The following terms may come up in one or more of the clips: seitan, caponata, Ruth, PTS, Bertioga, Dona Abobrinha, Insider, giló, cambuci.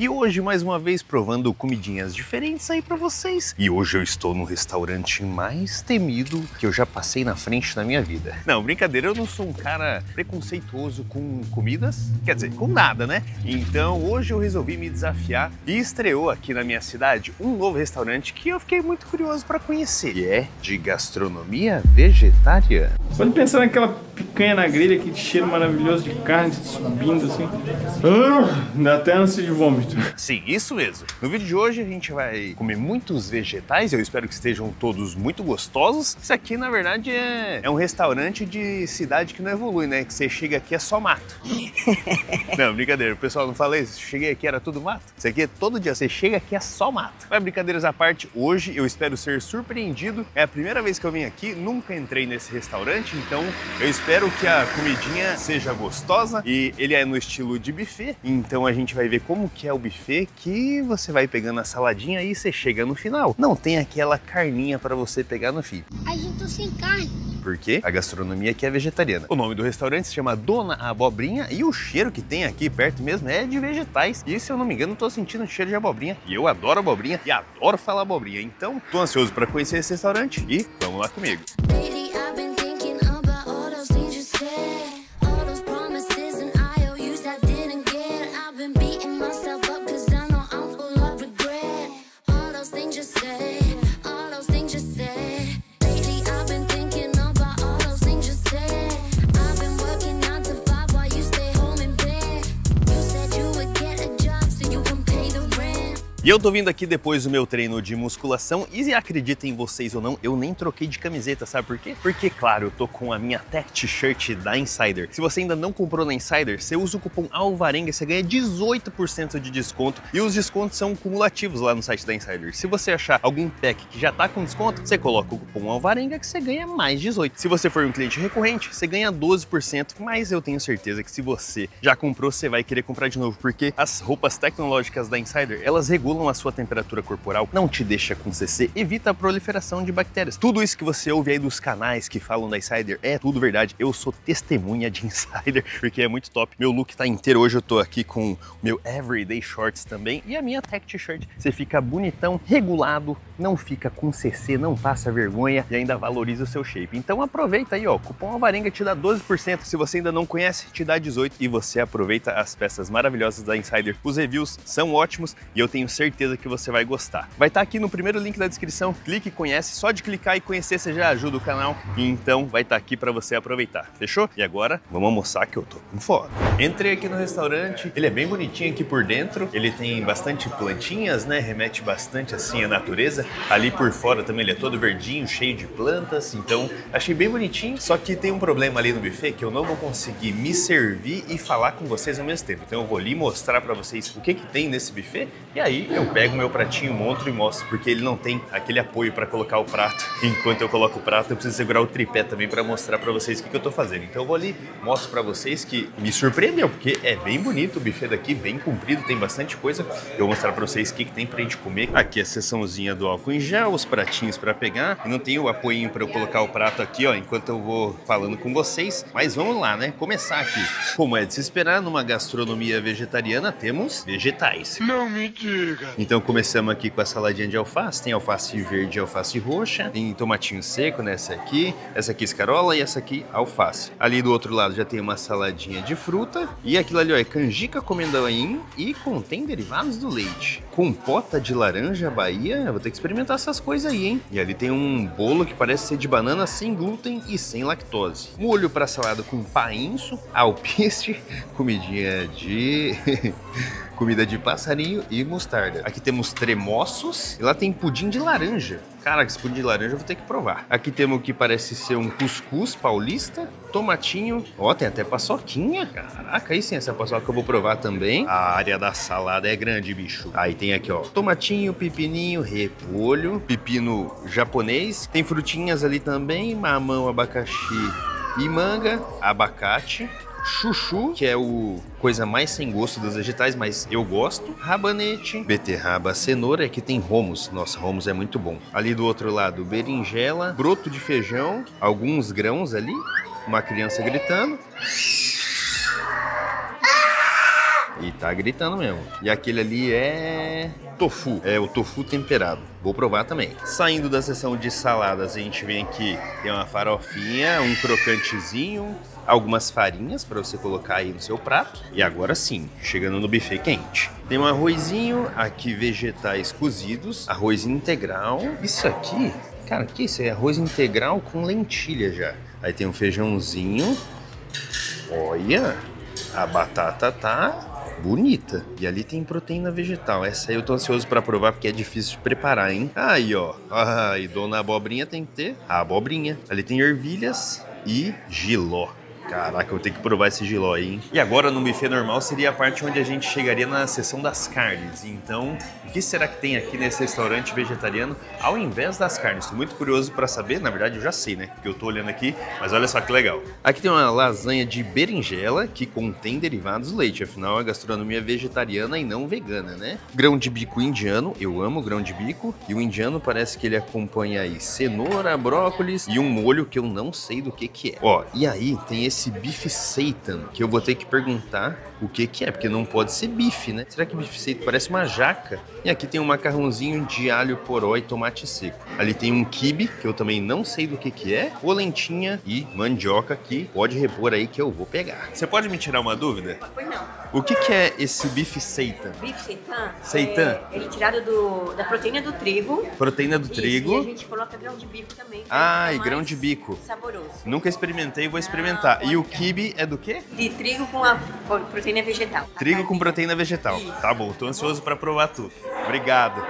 E hoje, mais uma vez, provando comidinhas diferentes aí pra vocês. E hoje eu estou no restaurante mais temido que eu já passei na frente da minha vida. Não, brincadeira, eu não sou um cara preconceituoso com comidas, quer dizer, com nada, né? Então hoje eu resolvi me desafiar e estreou aqui na minha cidade um novo restaurante que eu fiquei muito curioso pra conhecer. E é de gastronomia vegetariana. Só de pensar naquela picanha na grelha, aquele cheiro maravilhoso de carne subindo assim, dá até ânsia de vômito. Sim, isso mesmo. No vídeo de hoje a gente vai comer muitos vegetais, eu espero que estejam todos muito gostosos. Isso aqui, na verdade, é um restaurante de cidade que não evolui, né? Que você chega aqui é só mato. Não, brincadeira, o pessoal não fala isso. Cheguei aqui era tudo mato. Isso aqui é todo dia, você chega aqui é só mato. Mas brincadeiras à parte, hoje eu espero ser surpreendido. É a primeira vez que eu vim aqui, nunca entrei nesse restaurante, então eu espero que a comidinha seja gostosa. E ele é no estilo de buffet, então a gente vai ver como que é o buffet, que você vai pegando a saladinha e você chega no final. Não tem aquela carninha para você pegar no fim. A gente tá sem carne. Porque a gastronomia aqui é vegetariana. O nome do restaurante se chama Dona Abobrinha e o cheiro que tem aqui perto mesmo é de vegetais. E se eu não me engano, tô sentindo cheiro de abobrinha. E eu adoro abobrinha e adoro falar abobrinha. Então, tô ansioso para conhecer esse restaurante e vamos lá comigo. E eu tô vindo aqui depois do meu treino de musculação e acreditem vocês ou não, eu nem troquei de camiseta, sabe por quê? Porque, claro, eu tô com a minha tech t-shirt da Insider. Se você ainda não comprou na Insider, você usa o cupom ALVARENGA e você ganha 18% de desconto. E os descontos são cumulativos lá no site da Insider. Se você achar algum tech que já tá com desconto, você coloca o cupom ALVARENGA que você ganha mais 18%. Se você for um cliente recorrente, você ganha 12%, mas eu tenho certeza que se você já comprou, você vai querer comprar de novo, porque as roupas tecnológicas da Insider, elas regulam a sua temperatura corporal, não te deixa com CC, evita a proliferação de bactérias. Tudo isso que você ouve aí dos canais que falam da Insider é tudo verdade. Eu sou testemunha de Insider, porque é muito top. Meu look tá inteiro hoje, eu tô aqui com o meu everyday shorts também e a minha tech t-shirt. Você fica bonitão, regulado, não fica com CC, não passa vergonha e ainda valoriza o seu shape. Então aproveita aí, ó, o cupom ALVARENGA te dá 12%, se você ainda não conhece, te dá 18% e você aproveita as peças maravilhosas da Insider. Os reviews são ótimos e eu tenho certeza que você vai gostar. Vai estar aqui no primeiro link da descrição, clique e conhece, só de clicar e conhecer você já ajuda o canal, então vai estar aqui para você aproveitar, fechou? E agora vamos almoçar que eu tô com fome. Entrei aqui no restaurante, ele é bem bonitinho aqui por dentro, ele tem bastante plantinhas, né, remete bastante assim à natureza, ali por fora também ele é todo verdinho, cheio de plantas, então achei bem bonitinho, só que tem um problema ali no buffet que eu não vou conseguir me servir e falar com vocês ao mesmo tempo, então eu vou ali mostrar para vocês o que tem nesse buffet e aí eu pego meu pratinho, monto e mostro, porque ele não tem aquele apoio para colocar o prato. Enquanto eu coloco o prato, eu preciso segurar o tripé também para mostrar para vocês o que eu tô fazendo. Então eu vou ali, mostro para vocês que me surpreendeu, porque é bem bonito o buffet daqui, bem comprido, tem bastante coisa. Eu vou mostrar para vocês o que tem pra gente comer. Aqui é a seçãozinha do álcool em gel, os pratinhos para pegar. Eu não tenho o apoio para eu colocar o prato aqui, ó, enquanto eu vou falando com vocês. Mas vamos lá, né? Começar aqui. Como é de se esperar, numa gastronomia vegetariana temos vegetais. Não me diga. Então começamos aqui com a saladinha de alface, tem alface verde e alface roxa, tem tomatinho seco nessa aqui, essa aqui escarola e essa aqui alface. Ali do outro lado já tem uma saladinha de fruta e aquilo ali ó, é canjica com amendoim e contém derivados do leite. Compota de laranja Bahia, eu vou ter que experimentar essas coisas aí, hein? E ali tem um bolo que parece ser de banana sem glúten e sem lactose. Molho para salada com painço, alpiste, comidinha de... comida de passarinho e mostarda. Aqui temos tremoços e lá tem pudim de laranja. Caraca, esse pudim de laranja eu vou ter que provar. Aqui temos o que parece ser um cuscuz paulista, tomatinho. Ó, tem até paçoquinha. Caraca, aí sim, essa paçoca eu vou provar também. A área da salada é grande, bicho. Aí tem aqui, ó, tomatinho, pepininho, repolho, pepino japonês. Tem frutinhas ali também, mamão, abacaxi e manga, abacate. Chuchu, que é o coisa mais sem gosto dos vegetais, mas eu gosto. Rabanete, beterraba, cenoura, aqui tem romos. Nossa, romos é muito bom. Ali do outro lado, berinjela, broto de feijão, alguns grãos ali, uma criança gritando. E tá gritando mesmo. E aquele ali é tofu. É o tofu temperado. Vou provar também. Saindo da seção de saladas, a gente vem aqui. Tem uma farofinha, um crocantezinho, algumas farinhas pra você colocar aí no seu prato. E agora sim, chegando no buffet quente. Tem um arrozinho, aqui vegetais cozidos, arroz integral. Isso aqui, cara, o que é isso? É arroz integral com lentilha já. Aí tem um feijãozinho. Olha, a batata tá bonita. E ali tem proteína vegetal. Essa aí eu tô ansioso pra provar porque é difícil de preparar, hein? Aí, ó. Ah, e Dona Abobrinha tem que ter a abobrinha. Ali tem ervilhas e giló. Caraca, eu vou ter que provar esse giló aí, hein? E agora no buffet normal seria a parte onde a gente chegaria na seção das carnes. Então, o que será que tem aqui nesse restaurante vegetariano ao invés das carnes? Tô muito curioso pra saber, na verdade eu já sei, né? Porque eu tô olhando aqui, mas olha só que legal. Aqui tem uma lasanha de berinjela que contém derivados do leite. Afinal, é gastronomia vegetariana e não vegana, né? Grão de bico indiano, eu amo grão de bico. E o indiano parece que ele acompanha aí cenoura, brócolis e um molho que eu não sei do que é. Ó, e aí tem esse bife seitan, que eu vou ter que perguntar o que é, porque não pode ser bife, né? Será que bife seitan parece uma jaca? E aqui tem um macarrãozinho de alho poró e tomate seco. Ali tem um quibe, que eu também não sei do que é, polentinha e mandioca, que pode repor aí que eu vou pegar. Você pode me tirar uma dúvida? Pois não. O que é esse bife seitan? Bife seitan? Seitan. É retirado da proteína do trigo. Proteína do trigo. E a gente coloca grão de bico também. Ah, e grão de bico. Saboroso. Nunca experimentei, vou experimentar. E o quibe é do quê? De trigo com a proteína vegetal. Trigo com proteína vegetal. Isso. Tá bom, tô ansioso pra provar tudo. Obrigado.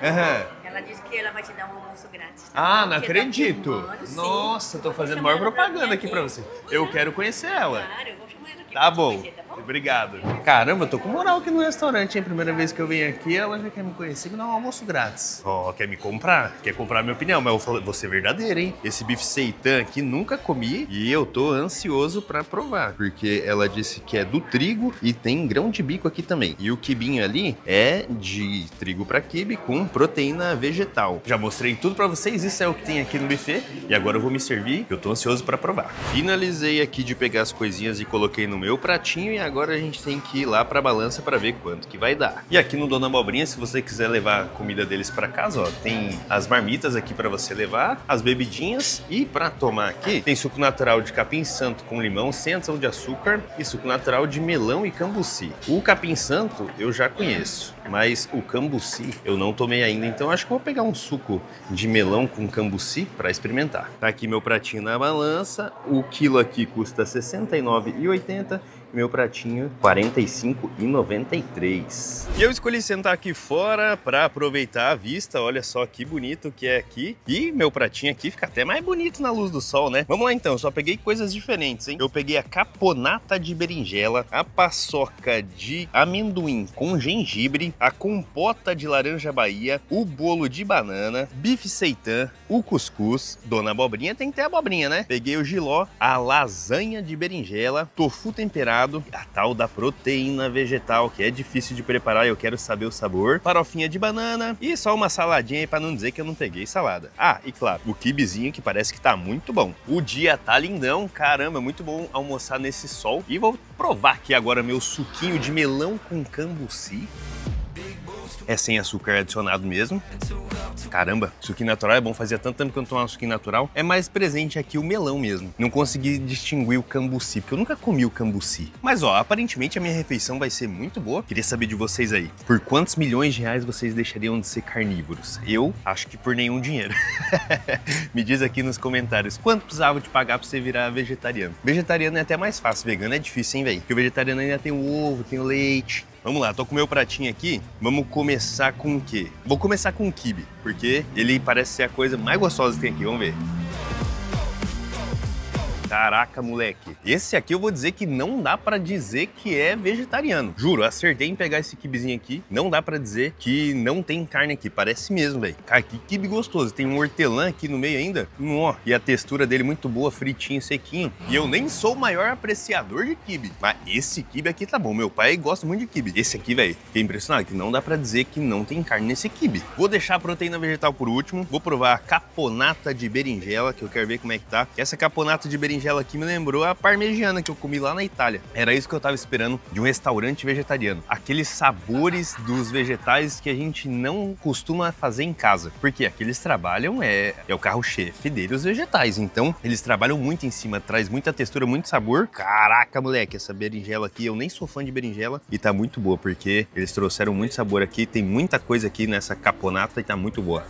Ela disse que ela vai te dar um almoço grátis. Ah, não acredito. Nossa, tô fazendo maior propaganda aqui pra você. Eu quero conhecer ela. Claro, eu vou chamar ela aqui. Tá bom. Obrigado. Caramba, eu tô com moral aqui no restaurante, hein? Primeira vez que eu venho aqui, ela já quer me conhecer e me dá um almoço grátis. Ó, quer me comprar? Quer comprar a minha opinião, mas eu vou ser verdadeiro, hein? Esse bife seitan aqui nunca comi e eu tô ansioso pra provar, porque ela disse que é do trigo e tem grão de bico aqui também. E o quibinho ali é de trigo pra quibe com proteína vegetal. Já mostrei tudo pra vocês, isso é o que tem aqui no buffet e agora eu vou me servir, eu tô ansioso pra provar. Finalizei aqui de pegar as coisinhas e coloquei no meu pratinho e agora a gente tem que ir lá pra balança pra ver quanto que vai dar. E aqui no Dona Abobrinha, se você quiser levar a comida deles pra casa, ó, tem as marmitas aqui pra você levar, as bebidinhas e pra tomar aqui tem suco natural de capim santo com limão, sem adição de açúcar e suco natural de melão e cambuci. O capim santo eu já conheço, mas o cambuci eu não tomei ainda, então acho que eu vou pegar um suco de melão com cambuci pra experimentar. Tá aqui meu pratinho na balança, o quilo aqui custa R$ 69,80. Meu pratinho, R$ 45,93. E eu escolhi sentar aqui fora para aproveitar a vista. Olha só que bonito que é aqui. E meu pratinho aqui fica até mais bonito na luz do sol, né? Vamos lá então, eu só peguei coisas diferentes, hein? Eu peguei a caponata de berinjela, a paçoca de amendoim com gengibre, a compota de laranja Bahia, o bolo de banana, bife seitan, o cuscuz. Dona Abobrinha tem que ter abobrinha, né? Peguei o giló, a lasanha de berinjela, tofu temperado, a tal da proteína vegetal, que é difícil de preparar e eu quero saber o sabor, farofinha de banana e só uma saladinha aí pra não dizer que eu não peguei salada. Ah, e claro, o quibezinho que parece que tá muito bom. O dia tá lindão, caramba, é muito bom almoçar nesse sol. E vou provar aqui agora meu suquinho de melão com cambuci. É sem açúcar adicionado mesmo. Caramba, suquinho natural é bom, fazia tanto tempo que eu não tomava suquinho natural. É mais presente aqui o melão mesmo. Não consegui distinguir o cambuci, porque eu nunca comi o cambuci. Mas ó, aparentemente a minha refeição vai ser muito boa. Queria saber de vocês aí, por quantos milhões de reais vocês deixariam de ser carnívoros? Eu acho que por nenhum dinheiro. Me diz aqui nos comentários, quanto precisava de pagar pra você virar vegetariano? Vegetariano é até mais fácil, vegano é difícil, hein, velho? Porque o vegetariano ainda tem o ovo, tem o leite. Vamos lá, tô com o meu pratinho aqui. Vamos começar com o quê? Vou começar com o quibe, porque ele parece ser a coisa mais gostosa que tem aqui, vamos ver. Caraca, moleque. Esse aqui eu vou dizer que não dá pra dizer que é vegetariano. Juro, acertei em pegar esse quibezinho aqui. Não dá pra dizer que não tem carne aqui. Parece mesmo, velho. Cara, que quibe gostoso. Tem um hortelã aqui no meio ainda. E a textura dele muito boa, fritinho, sequinho. E eu nem sou o maior apreciador de quibe. Mas esse quibe aqui tá bom. Meu pai gosta muito de quibe. Esse aqui, velho, fiquei impressionado que não dá pra dizer que não tem carne nesse quibe. Vou deixar a proteína vegetal por último. Vou provar a caponata de berinjela, que eu quero ver como é que tá. Essa caponata de berinjela berinjela aqui me lembrou a parmegiana que eu comi lá na Itália. Era isso que eu tava esperando de um restaurante vegetariano. Aqueles sabores dos vegetais que a gente não costuma fazer em casa. Porque aqui eles trabalham, é o carro-chefe dele, os vegetais. Então, eles trabalham muito em cima, traz muita textura, muito sabor. Caraca, moleque, essa berinjela aqui, eu nem sou fã de berinjela e tá muito boa, porque eles trouxeram muito sabor aqui. Tem muita coisa aqui nessa caponata e tá muito boa.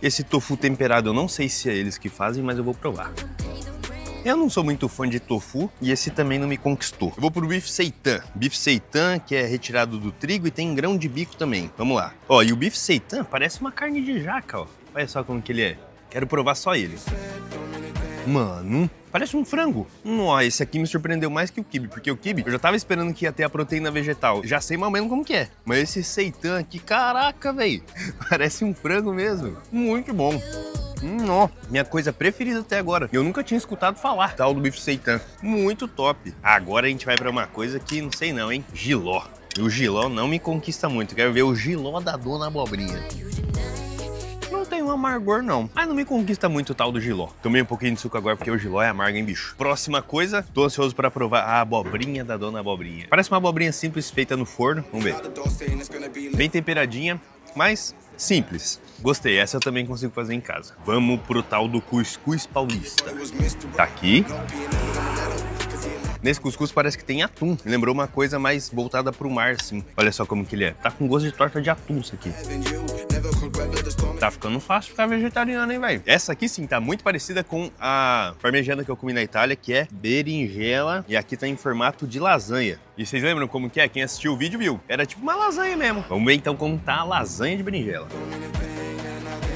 Esse tofu temperado, eu não sei se é eles que fazem, mas eu vou provar. Eu não sou muito fã de tofu e esse também não me conquistou. Eu vou pro bife seitan. Bife seitan que é retirado do trigo e tem grão de bico também. Vamos lá. Ó, e o bife seitan parece uma carne de jaca, ó. Olha só como que ele é. Quero provar só ele. Mano, parece um frango. Nossa, esse aqui me surpreendeu mais que o quibe, porque o quibe eu já tava esperando que ia ter a proteína vegetal. Já sei mais ou menos como que é. Mas esse seitan aqui, caraca, velho. Parece um frango mesmo. Muito bom. Ó, minha coisa preferida até agora. Eu nunca tinha escutado falar tal do bife seitan. Muito top. Agora a gente vai pra uma coisa que não sei não, hein? Giló. E o giló não me conquista muito. Quero ver o giló da Dona Abobrinha. Tem um amargor não, mas não me conquista muito o tal do giló. Tomei um pouquinho de suco agora porque o giló é amargo, hein, bicho? Próxima coisa, tô ansioso pra provar a abobrinha da Dona Abobrinha. Parece uma abobrinha simples feita no forno, vamos ver. Bem temperadinha, mas simples. Gostei, essa eu também consigo fazer em casa. Vamos pro tal do cuscuz paulista. Tá aqui. Nesse cuscuz parece que tem atum. Me lembrou uma coisa mais voltada pro mar, assim. Olha só como que ele é. Tá com gosto de torta de atum isso aqui. Tá ficando fácil ficar vegetariano, hein, velho? Essa aqui sim tá muito parecida com a parmegiana que eu comi na Itália, que é berinjela. E aqui tá em formato de lasanha. E vocês lembram como que é? Quem assistiu o vídeo viu. Era tipo uma lasanha mesmo. Vamos ver então como tá a lasanha de berinjela.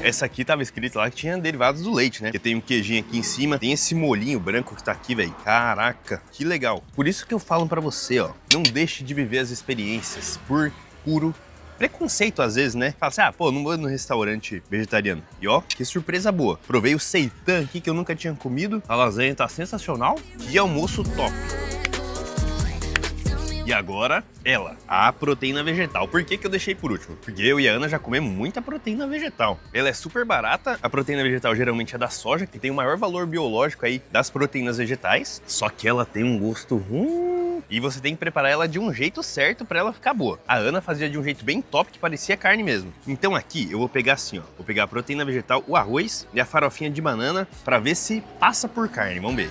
Essa aqui tava escrito lá que tinha derivados do leite, né? Porque tem um queijinho aqui em cima, tem esse molinho branco que tá aqui, velho. Caraca, que legal. Por isso que eu falo pra você, ó, não deixe de viver as experiências por puro preconceito, às vezes, né? Fala assim, ah, pô, não vou no restaurante vegetariano. E ó, que surpresa boa. Provei o seitan aqui que eu nunca tinha comido. A lasanha tá sensacional. Que almoço top. E agora, ela, a proteína vegetal. Por que que eu deixei por último? Porque eu e a Ana já comemos muita proteína vegetal. Ela é super barata. A proteína vegetal geralmente é da soja, que tem o maior valor biológico aí das proteínas vegetais. Só que ela tem um gosto ruim. E você tem que preparar ela de um jeito certo pra ela ficar boa. A Ana fazia de um jeito bem top, que parecia carne mesmo. Então aqui, eu vou pegar assim, ó. Vou pegar a proteína vegetal, o arroz e a farofinha de banana pra ver se passa por carne. Vamos ver.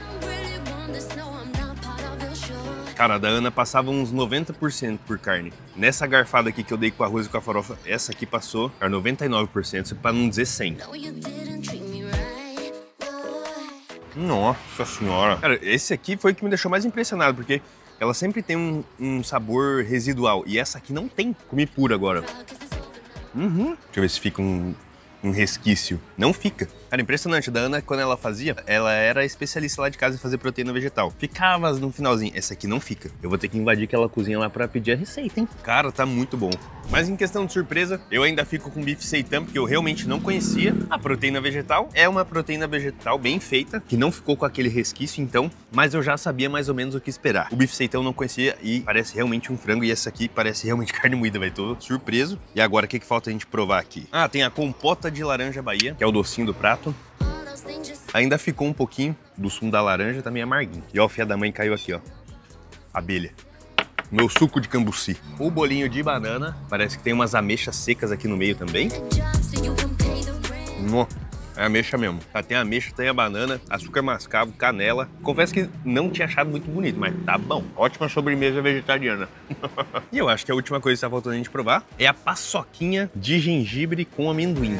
Cara, da Ana passava uns 90% por carne. Nessa garfada aqui que eu dei com arroz e com a farofa, essa aqui passou a 99%, pra não dizer 100%. Nossa senhora. Cara, esse aqui foi o que me deixou mais impressionado, porque ela sempre tem um sabor residual. E essa aqui não tem. Comi pura agora. Deixa eu ver se fica um resquício. Não fica. Cara, impressionante. Da Ana, quando ela fazia, ela era especialista lá de casa em fazer proteína vegetal. Ficava no finalzinho. Essa aqui não fica. Eu vou ter que invadir aquela cozinha lá pra pedir a receita, hein? Cara, tá muito bom. Mas em questão de surpresa, eu ainda fico com bife seitan, porque eu realmente não conhecia. A proteína vegetal é uma proteína vegetal bem feita, que não ficou com aquele resquício, então, mas eu já sabia mais ou menos o que esperar. O bife seitan eu não conhecia e parece realmente um frango, e essa aqui parece realmente carne moída, velho. Tô surpreso. E agora, o que falta a gente provar aqui? Ah, tem a compota de laranja Bahia, que é o docinho do prato. Ainda ficou um pouquinho do sumo da laranja, tá meio amarguinho. E ó, o fia da mãe caiu aqui, ó. Abelha. Meu suco de cambuci. O bolinho de banana. Parece que tem umas ameixas secas aqui no meio também. É ameixa mesmo. Tá, tem a ameixa, tem a banana, açúcar mascavo, canela. Confesso que não tinha achado muito bonito, mas tá bom. Ótima sobremesa vegetariana. E eu acho que a última coisa que tá faltando a gente provar é a paçoquinha de gengibre com amendoim.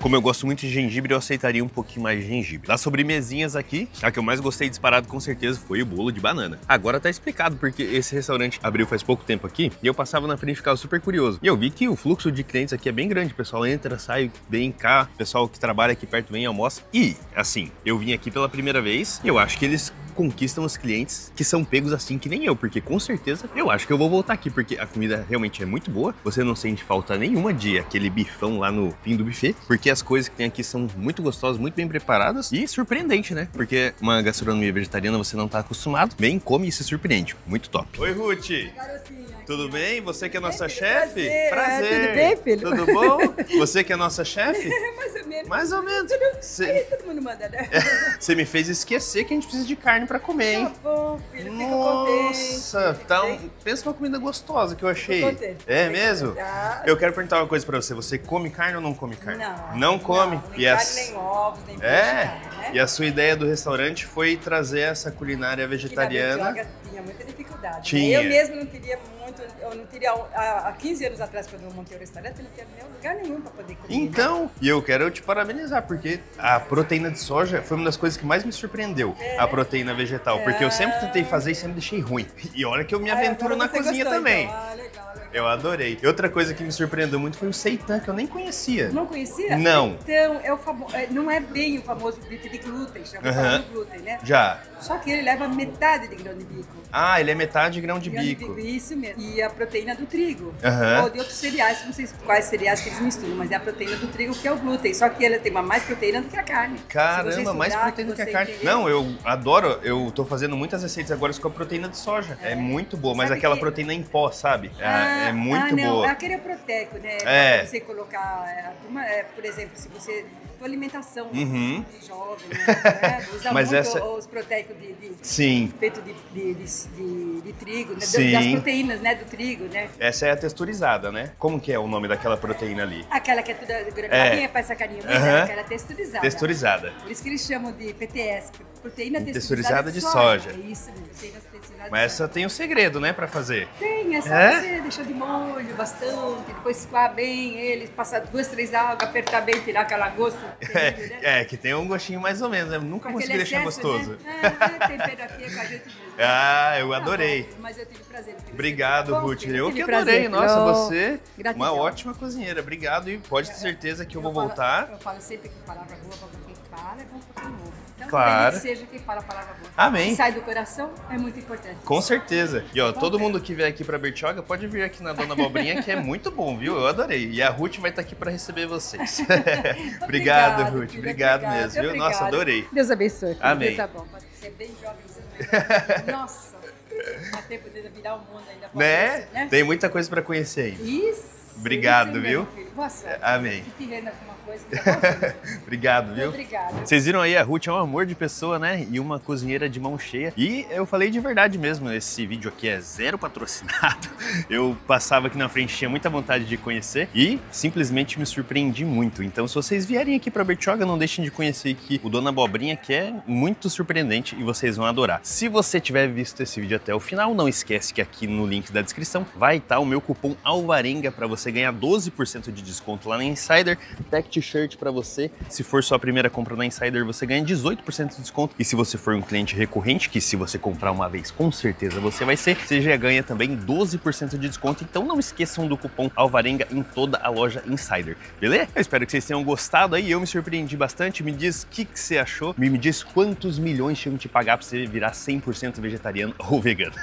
Como eu gosto muito de gengibre, eu aceitaria um pouquinho mais de gengibre. Das sobremesinhas aqui, a que eu mais gostei disparado com certeza foi o bolo de banana. Agora tá explicado, porque esse restaurante abriu faz pouco tempo aqui, e eu passava na frente e ficava super curioso. E eu vi que o fluxo de clientes aqui é bem grande, o pessoal entra, sai, vem cá, o pessoal que trabalha aqui perto vem e almoça. E, assim, eu vim aqui pela primeira vez, e eu acho que eles conquistam os clientes que são pegos assim que nem eu, porque com certeza eu acho que eu vou voltar aqui, porque a comida realmente é muito boa, você não sente falta nenhuma de aquele bifão lá no fim do buffet, porque as coisas que tem aqui são muito gostosas, muito bem preparadas e surpreendente, né? Porque uma gastronomia vegetariana você não tá acostumado, vem, come e se surpreende, muito top. Oi, Ruth! Tudo bem? Você que é nossa chefe? Prazer! Tudo bem, filho? Tudo bom? Você que é nossa chefe? Mais ou menos. Mais ou menos. Cê... Todo mundo manda, né? Você me fez esquecer que a gente precisa de carne pra comer, hein? Tá bom, filho. Nossa, fica contente. Nossa, pensa numa comida gostosa que eu achei. Fico contente. É mesmo? Tá. Eu quero perguntar uma coisa pra você. Você come carne ou não come carne? Não. Não come? Não, nem carne, nem ovos, nem peixe, carne, né? E a sua ideia do restaurante foi trazer essa culinária vegetariana. Na Bertioga tinha muita dificuldade. Tinha. Eu mesmo não queria muito, eu não teria, há 15 anos atrás, quando eu montei o restaurante, eu não tinha nenhum lugar nenhum pra poder comer. Então, e eu quero te parabenizar, porque a proteína de soja foi uma das coisas que mais me surpreendeu, a proteína vegetal, porque eu sempre tentei fazer e sempre deixei ruim. E olha que eu me aventuro na cozinha também. Então. Ah, legal, legal. Eu adorei. Outra coisa que me surpreendeu muito foi o seitan, que eu nem conhecia. Não conhecia? Não. Então, é o famoso, não é bem o famoso bife de glúten, já falando glúten, né? Já. Só que ele leva metade de grão de bico. Ah, ele é metade de grão de bico. Isso mesmo. E a proteína do trigo. Ou de outros cereais, não sei quais cereais que eles misturam, mas é a proteína do trigo que é o glúten. Só que ela tem mais proteína do que a carne. Caramba, mais proteína do que a carne. Não, eu adoro, eu tô fazendo muitas receitas agora com a proteína de soja. É muito boa, mas aquela proteína em pó, sabe? É muito boa. Aquele é proteico, né? É. Você colocar, por exemplo, se você... alimentação jovem, né? Usa mas muito essa... os proteicos feito de trigo, né? Das proteínas, né? Do trigo, né? Essa é a texturizada, né? Como que é o nome daquela proteína ali? Aquela que é toda granuladinha, faz essa carinha, aquela texturizada. Texturizada. Por isso que eles chamam de PTS, proteína texturizada de soja. É isso mesmo, proteína texturizada. Mas essa tem um segredo, né, pra fazer? Tem, essa você deixar de molho bastante, depois escoar bem ele, passar 2, 3 águas, apertar bem, tirar aquela gosto. Terrível, né? Que tem um gostinho mais ou menos, né? Nunca consegui deixar gostoso. Né? Tempero aqui é com a gente mesmo. Ah, eu adorei. Mas eu tive prazer. Obrigado, Ruth. Eu que adorei. Nossa, você é uma ótima cozinheira. Obrigado e pode ter certeza que eu vou voltar. Eu falo sempre que palavra boa pra quem fala é bom pra quem ouve. Então, claro. Que seja quem fala a palavra boa. Amém. Que sai do coração é muito importante. Com certeza. E ó, todo mundo que vier aqui pra Bertioga pode vir aqui na Dona Abobrinha, que é muito bom, viu? Eu adorei. E a Ruth vai estar aqui pra receber vocês. Obrigado, Ruth. Filho, obrigado mesmo, viu? Obrigada. Nossa, adorei. Deus abençoe. Filho. Amém. Deus tá bom. Você é bem jovem, nossa, até poder virar o mundo ainda. Né? Isso, né? Tem muita coisa para conhecer ainda. Isso. Obrigado, isso, viu? Boa sorte. Amém. Que renda alguma coisa. Tá bom, obrigado, viu? Obrigado. Vocês viram aí, a Ruth é um amor de pessoa, né? E uma cozinheira de mão cheia. E eu falei de verdade mesmo, esse vídeo aqui é zero patrocinado. Eu passava aqui na frente, tinha muita vontade de conhecer e simplesmente me surpreendi muito. Então, se vocês vierem aqui pra Bertioga, não deixem de conhecer aqui o Dona Abobrinha, que é muito surpreendente e vocês vão adorar. Se você tiver visto esse vídeo até o final, não esquece que aqui no link da descrição vai estar o meu cupom ALVARENGA pra você ganhar 12% de desconto lá na Insider, tech t-shirt pra você. Se for sua primeira compra na Insider, você ganha 18% de desconto. E se você for um cliente recorrente, que se você comprar uma vez, com certeza você vai ser, você já ganha também 12% de desconto. Então não esqueçam do cupom ALVARENGA em toda a loja Insider, beleza? Eu espero que vocês tenham gostado aí. Eu me surpreendi bastante. Me diz o que você achou. Me diz quantos milhões tinham que te pagar pra você virar 100% vegetariano ou vegano.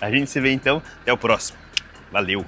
A gente se vê então. Até o próximo. Valeu!